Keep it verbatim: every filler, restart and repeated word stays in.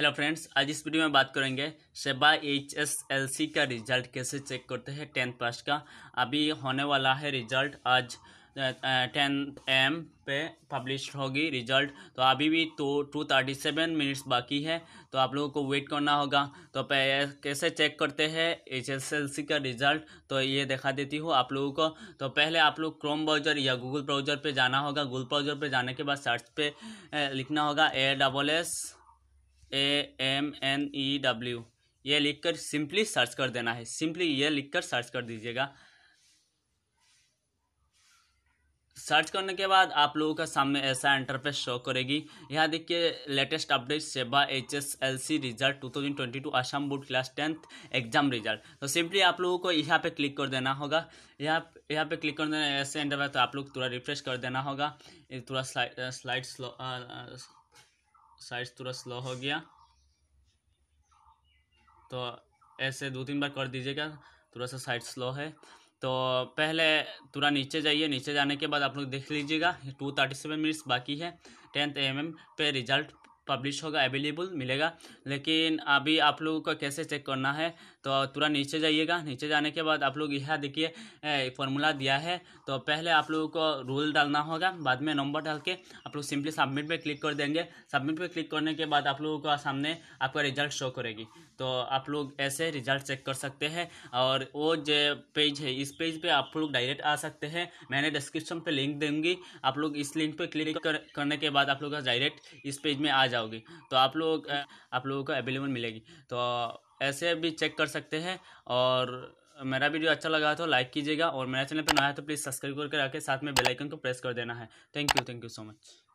Hello friends, आज इस video में बात करेंगे सेबा एच एस एल सी का रिजल्ट कैसे चेक करते हैं टेंथ पास का। अभी होने वाला है रिजल्ट, आज टेन ए एम पे पब्लिश होगी रिजल्ट। तो अभी भी तो टू थर्टी सेवन मिनट्स बाकी है, तो आप लोगों को वेट करना होगा। तो कैसे चेक करते हैं एच एस एल सी का रिजल्ट, तो ये दिखा देती हूँ आप लोगों को। तो पहले आप लोग क्रोम ब्राउज़र या गूगल ब्राउज़र पे जाना होगा। गूगल ब्राउज़र पे जाने के बाद सर्च पे लिखना होगा A double S A M N E W, ये लिखकर सिंपली सर्च कर देना है। सिंपली ये लिखकर सर्च कर दीजिएगा। सर्च करने के बाद आप लोगों का सामने ऐसा इंटरफेस शो करेगी। यहाँ देखिए latest update SEBA H S L C result two thousand twenty two Assam board class tenth exam result. तो सिंपली आप लोगों को यहाँ पे क्लिक कर देना होगा। यहाँ यहाँ पे क्लिक कर देना ऐसे इंटरफेस। तो आप लोग थोड़ा रिफ्रेश कर देना होगा। थोड़ा स्लाइड स्लाइड स्लो साइज थोड़ा स्लो हो गया, तो ऐसे दो तीन बार कर दीजिएगा। थोड़ा सा साइज स्लो है, तो पहले थोड़ा नीचे जाइए। नीचे जाने के बाद आप लोग देख लीजिएगा, टू थर्टी सेवन मिनट्स बाकी है। टेंथ एम एम पे रिजल्ट पब्लिश होगा, अवेलेबल मिलेगा। लेकिन अभी आप लोगों को कैसे चेक करना है, तो तुरंत नीचे जाइएगा। नीचे जाने के बाद आप लोग यहाँ देखिए फॉर्मूला दिया है। तो पहले आप लोगों को रूल डालना होगा, बाद में नंबर डाल के आप लोग सिंपली सबमिट पे क्लिक कर देंगे। सबमिट पे क्लिक करने के बाद आप लोगों को सामने आपका रिजल्ट शो करेगी। तो आप लोग ऐसे रिजल्ट चेक कर सकते हैं। और वो जो पेज है, इस पेज पर आप लोग डायरेक्ट आ सकते हैं। मैंने डिस्क्रिप्शन पर लिंक दूँगी, आप लोग इस लिंक पर क्लिक करने के बाद आप लोग डायरेक्ट इस पेज में आ जाओगी। तो आप लोग आप लोगों को अवेलेबल मिलेगी। तो ऐसे भी चेक कर सकते हैं। और मेरा वीडियो अच्छा लगा तो लाइक कीजिएगा, और मेरा चैनल पर नया है तो प्लीज़ सब्सक्राइब करके आके साथ में बेल आइकन को प्रेस कर देना है। Thank you thank you so much.